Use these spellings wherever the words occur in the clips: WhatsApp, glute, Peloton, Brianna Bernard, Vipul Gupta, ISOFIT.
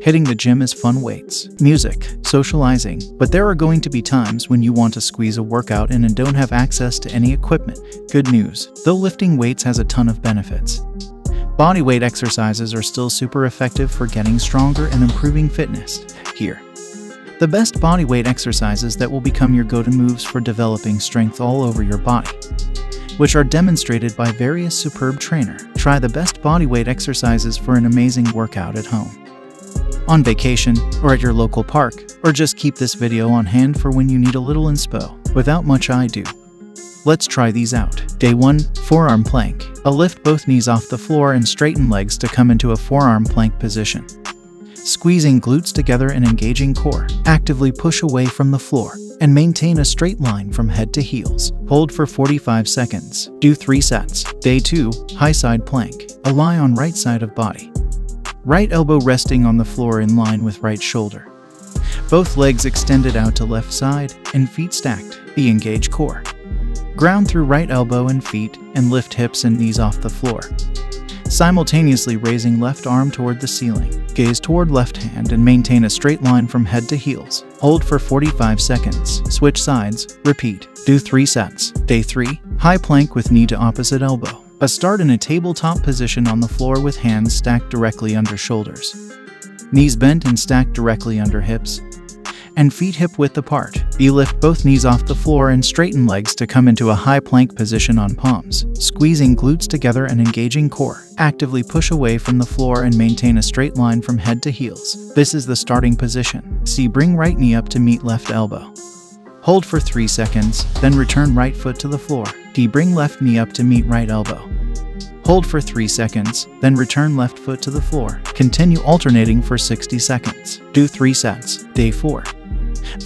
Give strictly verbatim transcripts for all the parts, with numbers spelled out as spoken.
Hitting the gym is fun weights, music, socializing, but there are going to be times when you want to squeeze a workout in and don't have access to any equipment. Good news, though, lifting weights has a ton of benefits. Bodyweight exercises are still super effective for getting stronger and improving fitness. Here, the best bodyweight exercises that will become your go-to moves for developing strength all over your body, which are demonstrated by various superb trainers. Try the best bodyweight exercises for an amazing workout at home, on vacation, or at your local park, or just keep this video on hand for when you need a little inspo. Without much ado, let's try these out. Day one. Forearm plank. A lift both knees off the floor and straighten legs to come into a forearm plank position, squeezing glutes together and engaging core. Actively push away from the floor and maintain a straight line from head to heels. Hold for forty-five seconds. Do three sets. Day two. High side plank. A lie on right side of body, right elbow resting on the floor in line with right shoulder, both legs extended out to left side and feet stacked. Engage core, ground through right elbow and feet, and lift hips and knees off the floor, simultaneously raising left arm toward the ceiling. Gaze toward left hand and maintain a straight line from head to heels. Hold for forty-five seconds. Switch sides. Repeat. Do three sets. Day three. High plank with knee to opposite elbow. A start in a tabletop position on the floor with hands stacked directly under shoulders, knees bent and stacked directly under hips, and feet hip-width apart. You lift both knees off the floor and straighten legs to come into a high plank position on palms, squeezing glutes together and engaging core. Actively push away from the floor and maintain a straight line from head to heels. This is the starting position. See, bring right knee up to meet left elbow. Hold for three seconds, then return right foot to the floor. D. Bring left knee up to meet right elbow. Hold for three seconds, then return left foot to the floor. Continue alternating for sixty seconds. Do three sets. Day four.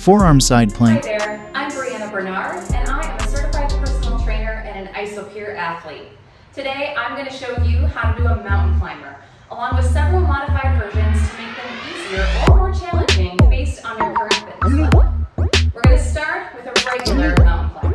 Forearm side plank. Hi there, I'm Brianna Bernard, and I am a certified personal trainer and an ISOFIT athlete. Today, I'm going to show you how to do a mountain climber, along with several modified versions to make them easier or more challenging based on your current fitness level. We're going to start with a regular mountain climber.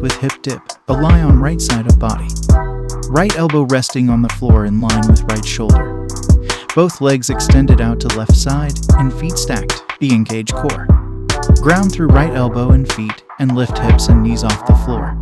With hip dip, a lie on right side of body, right elbow resting on the floor in line with right shoulder, both legs extended out to left side and feet stacked. Engage core, ground through right elbow and feet, and lift hips and knees off the floor,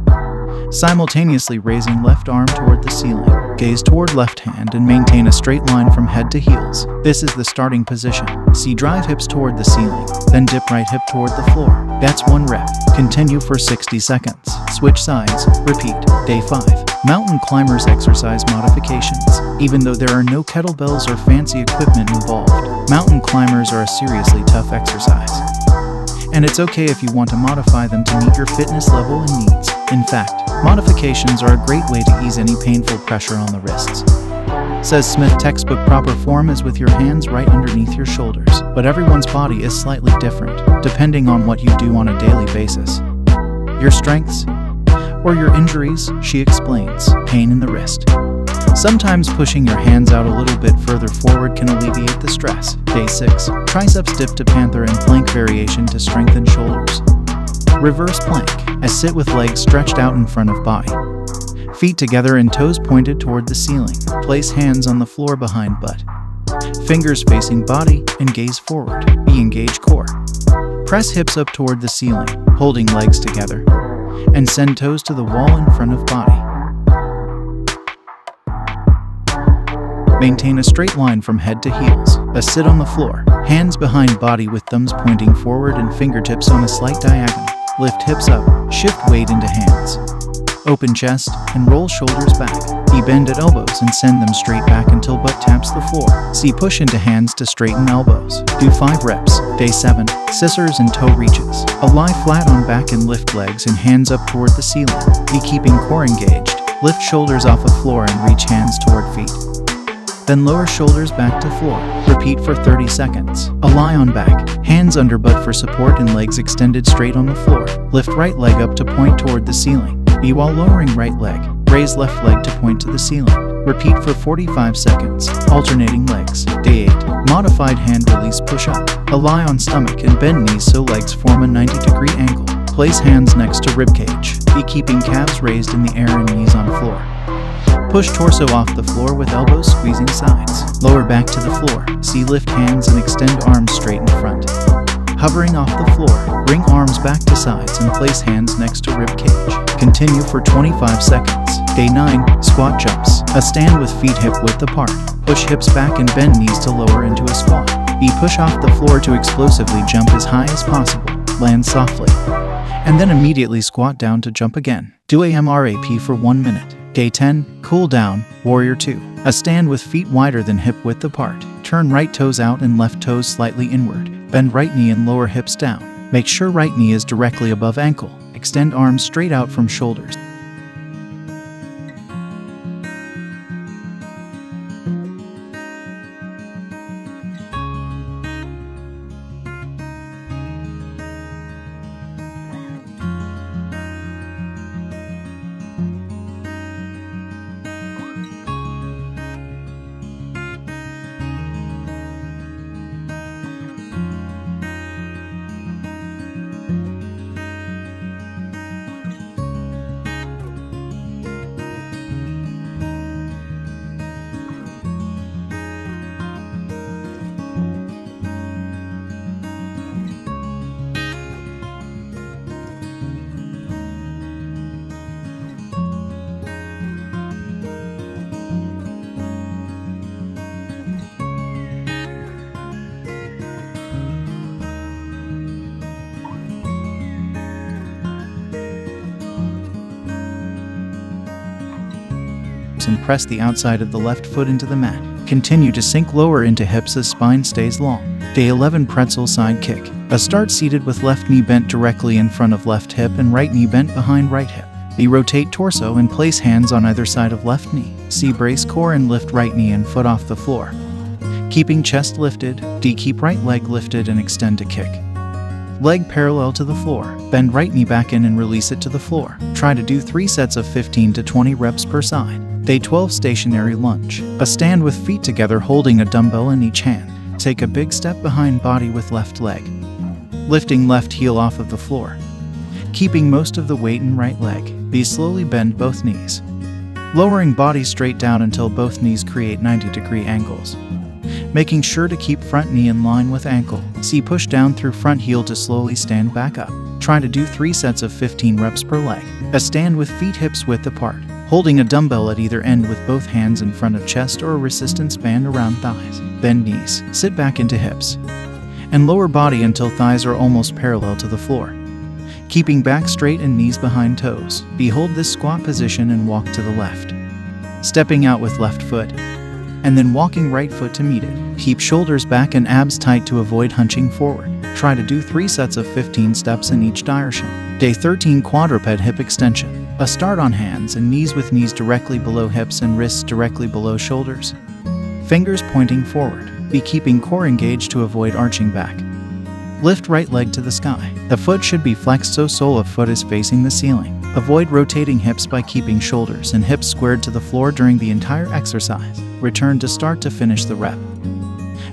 simultaneously raising left arm toward the ceiling. Gaze toward left hand and maintain a straight line from head to heels. This is the starting position. See, drive hips toward the ceiling, then dip right hip toward the floor. That's one rep. Continue for sixty seconds. Switch sides. Repeat. Day five. Mountain climbers exercise modifications. Even though there are no kettlebells or fancy equipment involved, mountain climbers are a seriously tough exercise. And it's okay if you want to modify them to meet your fitness level and needs. In fact, modifications are a great way to ease any painful pressure on the wrists. Says Smith textbook, proper form is with your hands right underneath your shoulders, but everyone's body is slightly different, depending on what you do on a daily basis, your strengths, or your injuries, she explains. Pain in the wrist. Sometimes pushing your hands out a little bit further forward can alleviate the stress. Day six. Triceps dip to panther and plank variation to strengthen shoulders. Reverse plank, a sit with legs stretched out in front of body. Feet together and toes pointed toward the ceiling. Place hands on the floor behind butt. Fingers facing body and gaze forward. E engage core. Press hips up toward the ceiling, holding legs together, and send toes to the wall in front of body. Maintain a straight line from head to heels. A sit on the floor, hands behind body with thumbs pointing forward and fingertips on a slight diagonal. Lift hips up, shift weight into hands. Open chest and roll shoulders back. E bend at elbows and send them straight back until butt taps the floor. C push into hands to straighten elbows. Do five reps. Day seven. Scissors and toe reaches. A lie flat on back and lift legs and hands up toward the ceiling. E keeping core engaged. Lift shoulders off the floor and reach hands toward feet. Then lower shoulders back to floor. Repeat for thirty seconds. A lie on back, hands under butt for support and legs extended straight on the floor. Lift right leg up to point toward the ceiling. E while lowering right leg, raise left leg to point to the ceiling. Repeat for forty-five seconds, alternating legs. Day eight. Modified hand release push-up. A lie on stomach and bend knees so legs form a ninety degree angle. Place hands next to ribcage. E keeping calves raised in the air and knees on floor. Push torso off the floor with elbows squeezing sides. Lower back to the floor. See, lift hands and extend arms straight in front. Hovering off the floor, bring arms back to sides and place hands next to ribcage. Continue for twenty-five seconds. Day nine. Squat jumps. A stand with feet hip width apart. Push hips back and bend knees to lower into a squat. E push off the floor to explosively jump as high as possible. Land softly. And then immediately squat down to jump again. Do a M R A P for one minute. Day ten. Cool down, Warrior two. A stand with feet wider than hip width apart. Turn right toes out and left toes slightly inward. Bend right knee and lower hips down. Make sure right knee is directly above ankle. Extend arms straight out from shoulders. And press the outside of the left foot into the mat. Continue to sink lower into hips as spine stays long. Day eleven. Pretzel side kick. A start seated with left knee bent directly in front of left hip and right knee bent behind right hip. B rotate torso and place hands on either side of left knee. C brace core and lift right knee and foot off the floor. Keeping chest lifted. D keep right leg lifted and extend to kick. Leg parallel to the floor. Bend right knee back in and release it to the floor. Try to do three sets of fifteen to twenty reps per side. Day twelve. Stationary lunge. A stand with feet together holding a dumbbell in each hand. Take a big step behind body with left leg. Lifting left heel off of the floor. Keeping most of the weight in right leg. Be slowly bend both knees. Lowering body straight down until both knees create ninety degree angles. Making sure to keep front knee in line with ankle. See push down through front heel to slowly stand back up. try to do three sets of fifteen reps per leg. A stand with feet hips width apart, holding a dumbbell at either end with both hands in front of chest or a resistance band around thighs. Bend knees, sit back into hips, and lower body until thighs are almost parallel to the floor. Keeping back straight and knees behind toes. Behold this squat position and walk to the left, stepping out with left foot, and then walking right foot to meet it. Keep shoulders back and abs tight to avoid hunching forward. Try to do three sets of fifteen steps in each direction. Day thirteen Quadruped hip extension. A start on hands and knees with knees directly below hips and wrists directly below shoulders. Fingers pointing forward. Be keeping core engaged to avoid arching back. Lift right leg to the sky. The foot should be flexed so sole of foot is facing the ceiling. Avoid rotating hips by keeping shoulders and hips squared to the floor during the entire exercise. Return to start to finish the rep.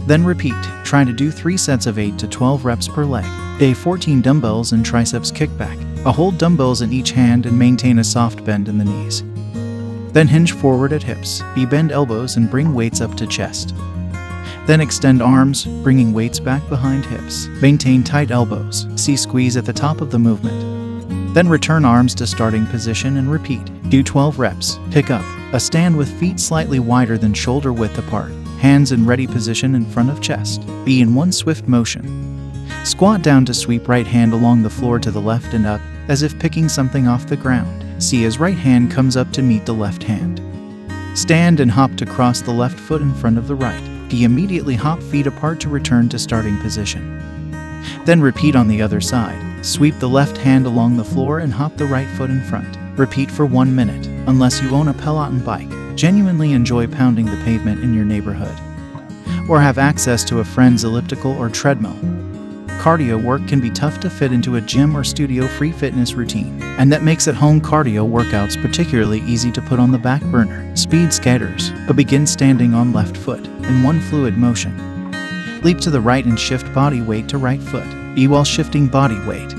Then repeat. Try to do three sets of eight to twelve reps per leg. Day fourteen Dumbbells and triceps kickback. A hold dumbbells in each hand and maintain a soft bend in the knees. Then hinge forward at hips. Be bend elbows and bring weights up to chest. Then extend arms, bringing weights back behind hips. Maintain tight elbows. See squeeze at the top of the movement. Then return arms to starting position and repeat. Do twelve reps. Pick up. A stand with feet slightly wider than shoulder width apart. Hands in ready position in front of chest. Be in one swift motion. Squat down to sweep right hand along the floor to the left and up, as if picking something off the ground. See as right hand comes up to meet the left hand. Stand and hop to cross the left foot in front of the right. He immediately hop feet apart to return to starting position. Then repeat on the other side. Sweep the left hand along the floor and hop the right foot in front. Repeat for one minute. Unless you own a Peloton bike, genuinely enjoy pounding the pavement in your neighborhood, or have access to a friend's elliptical or treadmill. Cardio work can be tough to fit into a gym or studio free fitness routine, and that makes at-home cardio workouts particularly easy to put on the back burner. Speed skaters, but begin standing on left foot, in one fluid motion. Leap to the right and shift body weight to right foot. Be while shifting body weight.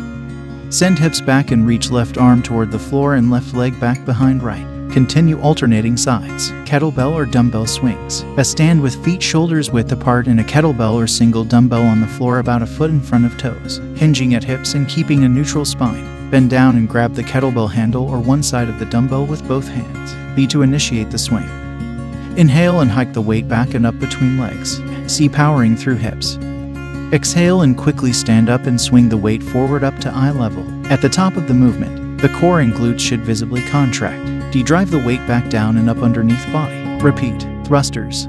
Send hips back and reach left arm toward the floor and left leg back behind right. Continue alternating sides. Kettlebell or dumbbell swings. A stand with feet shoulders width apart and a kettlebell or single dumbbell on the floor about a foot in front of toes, hinging at hips and keeping a neutral spine. Bend down and grab the kettlebell handle or one side of the dumbbell with both hands. B to initiate the swing. Inhale and hike the weight back and up between legs. C powering through hips. Exhale and quickly stand up and swing the weight forward up to eye level. At the top of the movement, the core and glutes should visibly contract. Drive the weight back down and up underneath body. Repeat. Thrusters.